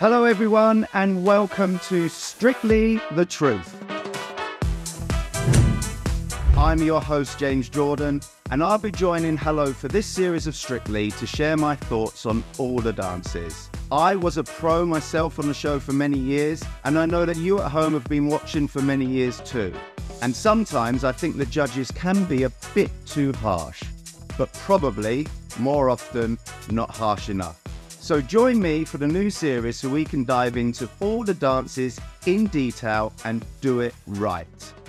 Hello everyone and welcome to Strictly the Truth. I'm your host James Jordan and I'll be joining Hello for this series of Strictly to share my thoughts on all the dances. I was a pro myself on the show for many years and I know that you at home have been watching for many years too. And sometimes I think the judges can be a bit too harsh, but probably, more often, not harsh enough. So join me for the new series so we can dive into all the dances in detail and do it right.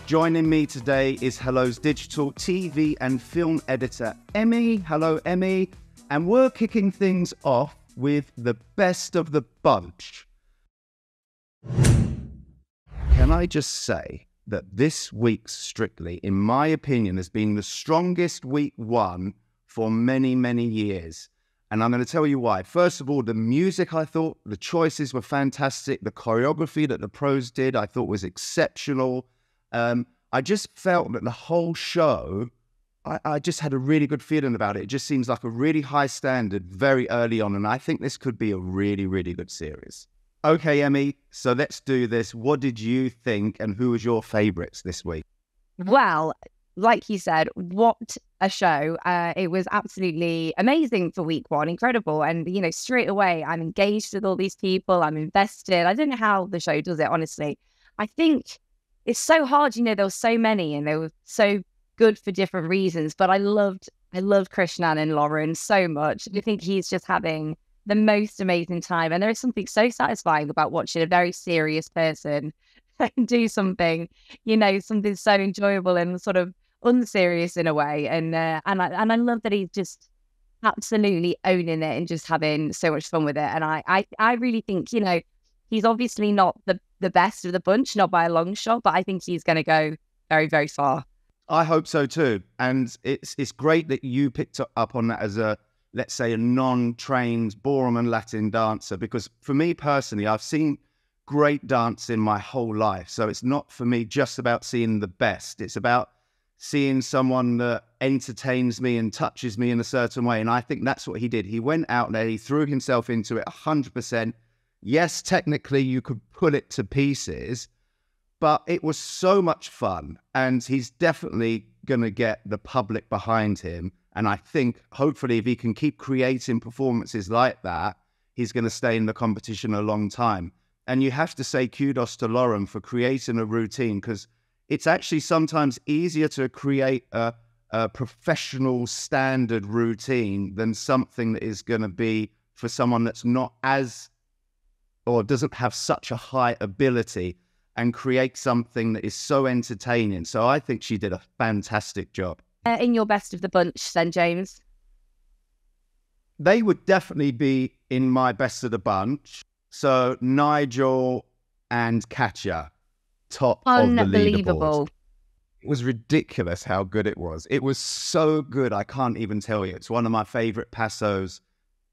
Joining me today is Hello's digital TV and film editor, Emmy. Hello, Emmy. And we're kicking things off with the best of the bunch. Can I just say that this week's Strictly, in my opinion, has been the strongest week one for many, many years. And I'm going to tell you why. First of all, the music, I thought, the choices were fantastic. The choreography that the pros did, I thought was exceptional. I just felt that the whole show, I just had a really good feeling about it. It just seems like a really high standard very early on. And I think this could be a really, really good series. Okay, Emmy, so let's do this. What did you think and who was your favourites this week? Well, like you said, what a show. It was absolutely amazing for week one, incredible. And, you know, straight away, I'm engaged with all these people. I'm invested. I don't know how the show does it, honestly. I think it's so hard. You know, there were so many and they were so good for different reasons. But I loved Krishnan and Lauren so much. I think he's just having the most amazing time. And there is something so satisfying about watching a very serious person do something, you know, something so enjoyable and sort of unserious in a way. And I love that he's just absolutely owning it and just having so much fun with it. And I really think, you know, he's obviously not the best of the bunch, not by a long shot, but I think he's going to go very, very far. I hope so too. And it's great that you picked up on that as a, let's say, a non-trained Borman Latin dancer, because for me personally, I've seen great dance in my whole life. So it's not for me just about seeing the best. It's about seeing someone that entertains me and touches me in a certain way. And I think that's what he did. He went out there, he threw himself into it 100%. Yes, technically you could pull it to pieces, but it was so much fun. And he's definitely going to get the public behind him. And I think, hopefully, if he can keep creating performances like that, he's going to stay in the competition a long time. And you have to say kudos to Lauren for creating a routine, because it's actually sometimes easier to create a professional standard routine than something that is going to be for someone that's not as, or doesn't have such a high ability, and create something that is so entertaining. So I think she did a fantastic job. In your best of the bunch then, James? They would definitely be in my best of the bunch. So Nigel and Katya, top of the leaderboard. It was ridiculous how good it was. It was so good, I can't even tell you. It's one of my favourite passos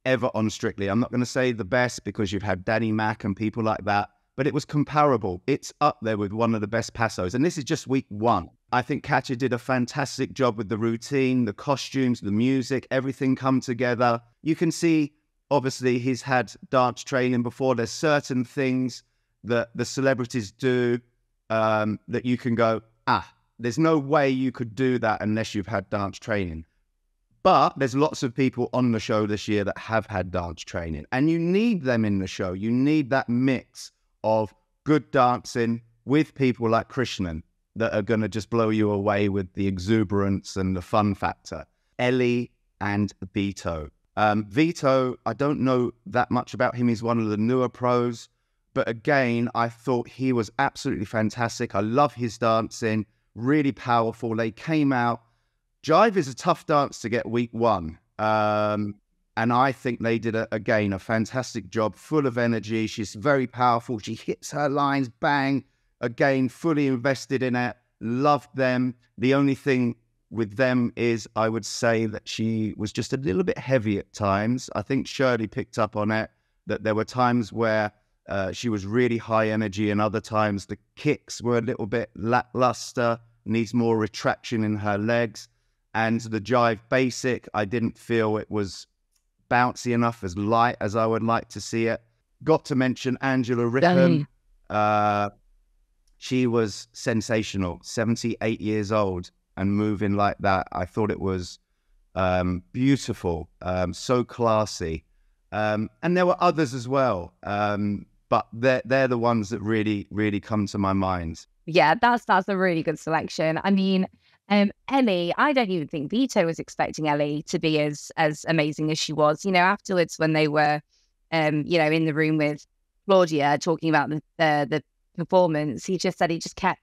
ever on Strictly. I'm not going to say the best because you've had Danny Mac and people like that, but it was comparable. It's up there with one of the best passos. And this is just week one. I think Katya did a fantastic job with the routine, the costumes, the music, everything come together. You can see, obviously, he's had dance training before. There's certain things that the celebrities do that you can go, there's no way you could do that unless you've had dance training. But there's lots of people on the show this year that have had dance training. And you need them in the show. You need that mix of good dancing with people like Krishnan that are going to just blow you away with the exuberance and the fun factor. Ellie and Vito. Vito, I don't know that much about him. He's one of the newer pros. But again, I thought he was absolutely fantastic. I love his dancing. Really powerful. They came out. Jive is a tough dance to get week one. And I think they did, again, a fantastic job. Full of energy. She's very powerful. She hits her lines. Bang. Again, fully invested in it, loved them. The only thing with them is I would say that she was just a little bit heavy at times. I think Shirley picked up on it, that there were times where she was really high energy and other times the kicks were a little bit lackluster, needs more retraction in her legs. And the jive basic, I didn't feel it was bouncy enough, as light as I would like to see it. got to mention Angela Rippon. She was sensational, 78 years old and moving like that. I thought it was beautiful, so classy. And there were others as well, but they're the ones that really, really come to my mind. Yeah, that's a really good selection. I mean, Ellie, I don't even think Vito was expecting Ellie to be as amazing as she was. You know, afterwards when they were, you know, in the room with Claudia talking about the performance, he just said he just kept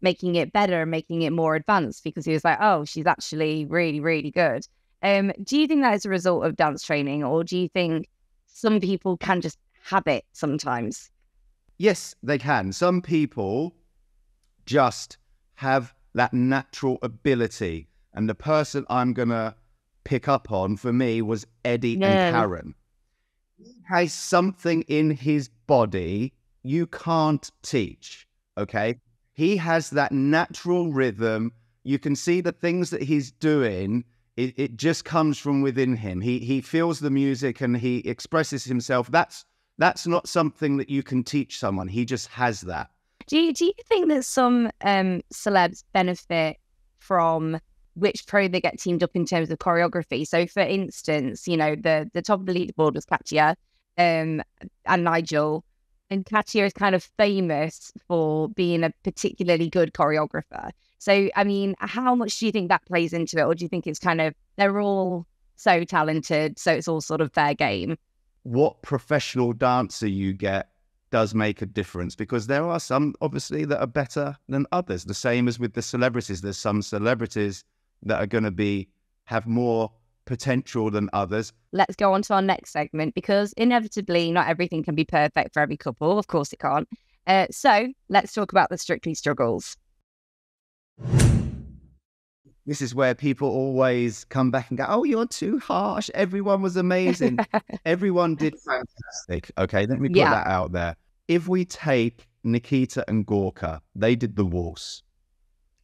making it better and making it more advanced, because he was like, oh, she's actually really, really good. Do you think that is a result of dance training, or do you think some people can just have it sometimes? Yes, they can. Some people just have that natural ability. And the person I'm going to pick up on for me was Eddie and Karen. He has something in his body you can't teach, okay? He has that natural rhythm. You can see the things that he's doing. It just comes from within him. He feels the music and he expresses himself. That's not something that you can teach someone. He just has that. Do you think that some celebs benefit from which pro they get teamed up in terms of choreography? So, for instance, you know, the top of the leaderboard was Katya and Nigel. And Katya is kind of famous for being a particularly good choreographer. So, I mean, how much do you think that plays into it? Or do you think it's kind of, they're all so talented, so it's all sort of fair game? What professional dancer you get does make a difference, because there are some, obviously, that are better than others. The same as with the celebrities. There's some celebrities that are going to have more potential than others. Let's go on to our next segment, because inevitably not everything can be perfect for every couple. Of course it can't. So let's talk about the Strictly struggles. This is where people always come back and go, oh, you're too harsh. Everyone was amazing. Everyone did fantastic. Okay, let me put that out there. If we take Nikita and Gorka, they did the waltz.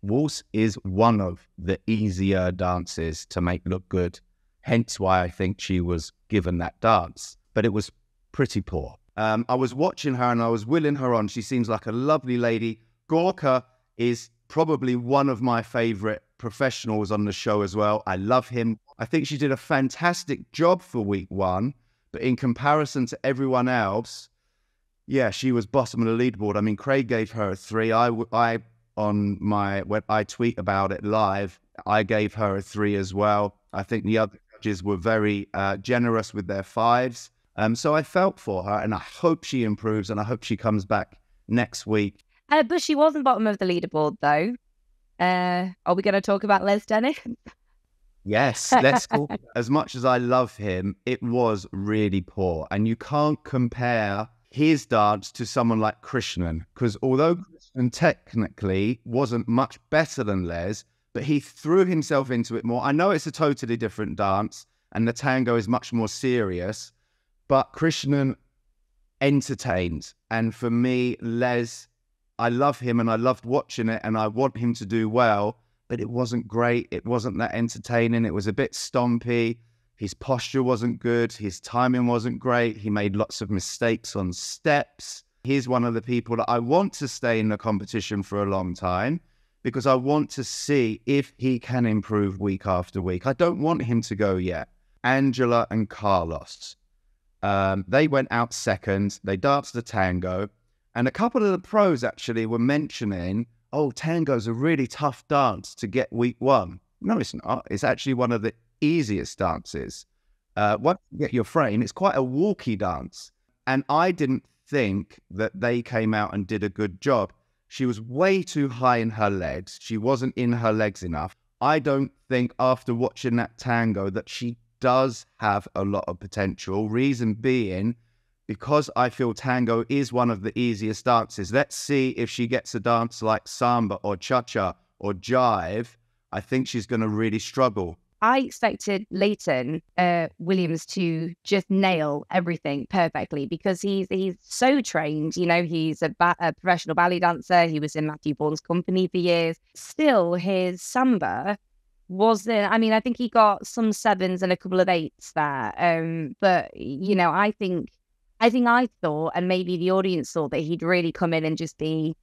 Waltz is one of the easier dances to make look good. Hence why I think she was given that dance. But it was pretty poor. I was watching her and I was willing her on. She seems like a lovely lady. Gorka is probably one of my favourite professionals on the show as well. I love him. I think she did a fantastic job for week one. But in comparison to everyone else, yeah, she was bottom of the leaderboard. I mean, Craig gave her a 3. When I tweet about it live, I gave her a 3 as well. I think the other were very generous with their 5s. So I felt for her, and I hope she improves, and I hope she comes back next week. But she wasn't bottom of the leaderboard, though. Are we going to talk about Les Dennis? Yes, Les Cole. As much as I love him, it was really poor. And you can't compare his dance to someone like Krishnan, because although Krishnan technically wasn't much better than Les, but he threw himself into it more. I know it's a totally different dance and the tango is much more serious, but Krishnan entertained. And for me, Les, I love him and I loved watching it and I want him to do well, but it wasn't great. It wasn't that entertaining. It was a bit stompy. His posture wasn't good. His timing wasn't great. He made lots of mistakes on steps. He's one of the people that I want to stay in the competition for a long time, because I want to see if he can improve week after week. I don't want him to go yet. Angela and Carlos, they went out second. They danced the tango. And a couple of the pros actually were mentioning, oh, tango's a really tough dance to get week one. No, it's not. It's actually one of the easiest dances. Once you get your frame, it's quite a walkie dance. And I didn't think that they came out and did a good job. She was way too high in her legs. She wasn't in her legs enough. I don't think after watching that tango that she does have a lot of potential. Reason being, because I feel tango is one of the easiest dances. Let's see if she gets a dance like samba or cha-cha or jive. I think she's going to really struggle. I expected Layton Williams to just nail everything perfectly, because he's so trained. You know, he's a professional ballet dancer. He was in Matthew Bourne's company for years. Still, his samba wasn't... I mean, I think he got some 7s and a couple of 8s there. But, you know, I think I think I thought, and maybe the audience thought, that he'd really come in and just be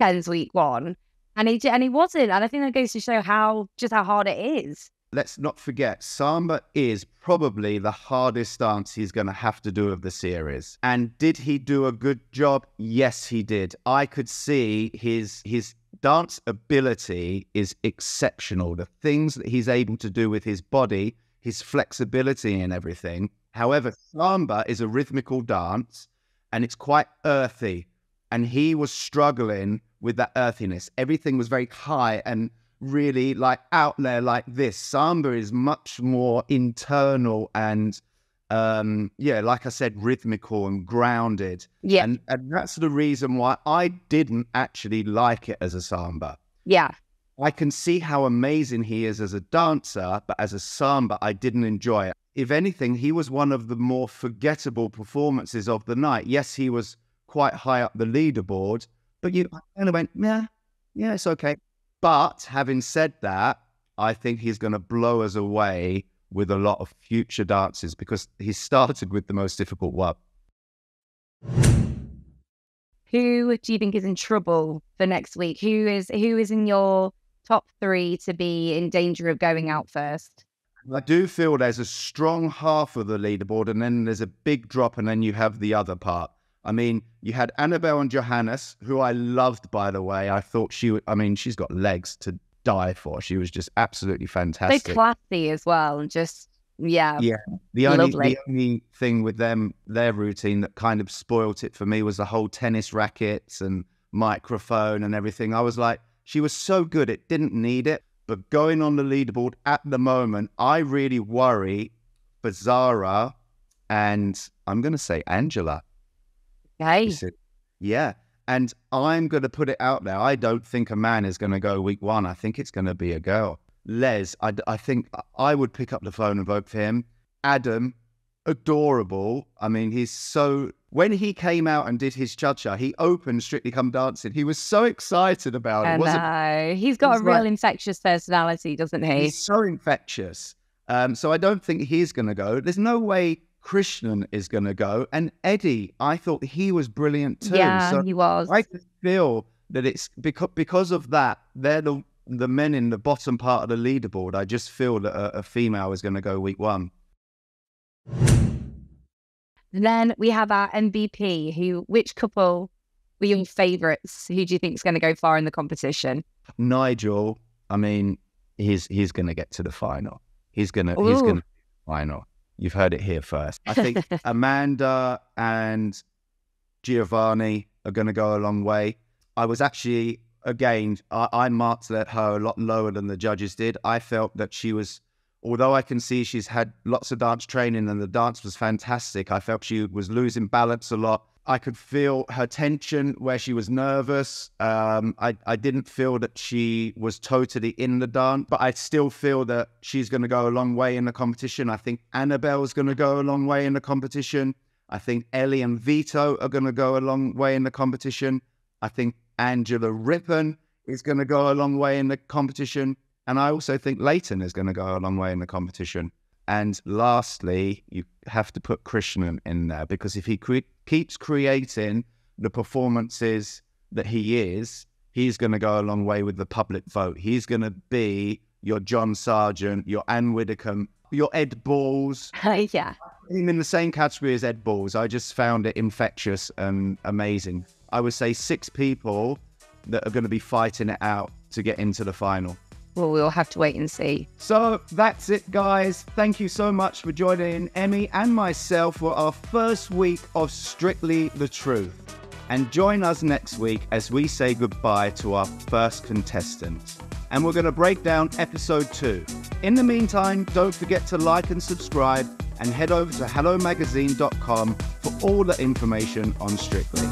Ken's week one. And he wasn't. And I think that goes to show how hard it is. Let's not forget, Samba is probably the hardest dance he's going to have to do of the series. And did he do a good job? Yes, he did. I could see his dance ability is exceptional. The things that he's able to do with his body, his flexibility and everything. However, Samba is a rhythmical dance and it's quite earthy. And he was struggling with that earthiness. Everything was very high and really like out there like this. Samba is much more internal and like I said, rhythmical and grounded. Yeah. And that's the reason why I didn't actually like it as a Samba. Yeah. I can see how amazing he is as a dancer, but as a Samba, I didn't enjoy it. If anything, he was one of the more forgettable performances of the night. Yes, he was quite high up the leaderboard, but you kind of went, yeah, it's okay. But having said that, I think he's going to blow us away with a lot of future dances because he started with the most difficult one. Who do you think is in trouble for next week? Who is in your top three to be in danger of going out first? I do feel there's a strong half of the leaderboard and then there's a big drop and then you have the other part. I mean, you had Annabelle and Johannes, who I loved, by the way. I thought she's got legs to die for. She was just absolutely fantastic. They're classy as well. And just, yeah. The only thing with them, their routine that kind of spoilt it for me was the whole tennis rackets and microphone and everything. I was like, she was so good. It didn't need it. But going on the leaderboard at the moment, I really worry for Zara and I'm going to say Angela. Okay. Yeah, and I'm going to put it out there. I don't think a man is going to go week one. I think it's going to be a girl. Les, I think I would pick up the phone and vote for him. Adam, adorable. I mean, he's so... When he came out and did his cha-cha, he opened Strictly Come Dancing. He was so excited about it. I know. He's got a real infectious personality, doesn't he? He's so infectious. So I don't think he's going to go. There's no way... Krishnan is going to go, and Eddie, I thought he was brilliant too. Yeah, so he was. I feel that it's because of that, they're the men in the bottom part of the leaderboard. I just feel that a female is going to go week one. And then we have our MVP. Which couple were your favourites? Who do you think is going to go far in the competition? Nigel, I mean, he's going to get to the final. He's going to get to the final. You've heard it here first. I think Amanda and Giovanni are going to go a long way. I was actually, again, I marked her a lot lower than the judges did. I felt that she was, although I can see she's had lots of dance training and the dance was fantastic, I felt she was losing balance a lot. I could feel her tension where she was nervous. I didn't feel that she was totally in the dance, but I still feel that she's going to go a long way in the competition. I think Annabelle's going to go a long way in the competition. I think Ellie and Vito are going to go a long way in the competition. I think Angela Rippon is going to go a long way in the competition. And I also think Layton is going to go a long way in the competition. And lastly, you have to put Krishnan in there because if he keeps creating the performances that he is, he's going to go a long way with the public vote. He's going to be your John Sargent, your Ann Widdicombe, your Ed Balls. Yeah. I'm in the same category as Ed Balls. I just found it infectious and amazing. I would say 6 people that are going to be fighting it out to get into the final. Well, we'll have to wait and see. So that's it, guys. Thank you so much for joining Emmy and myself for our first week of Strictly the Truth. And join us next week as we say goodbye to our first contestant. And we're going to break down episode 2. In the meantime, don't forget to like and subscribe and head over to hellomagazine.com for all the information on Strictly.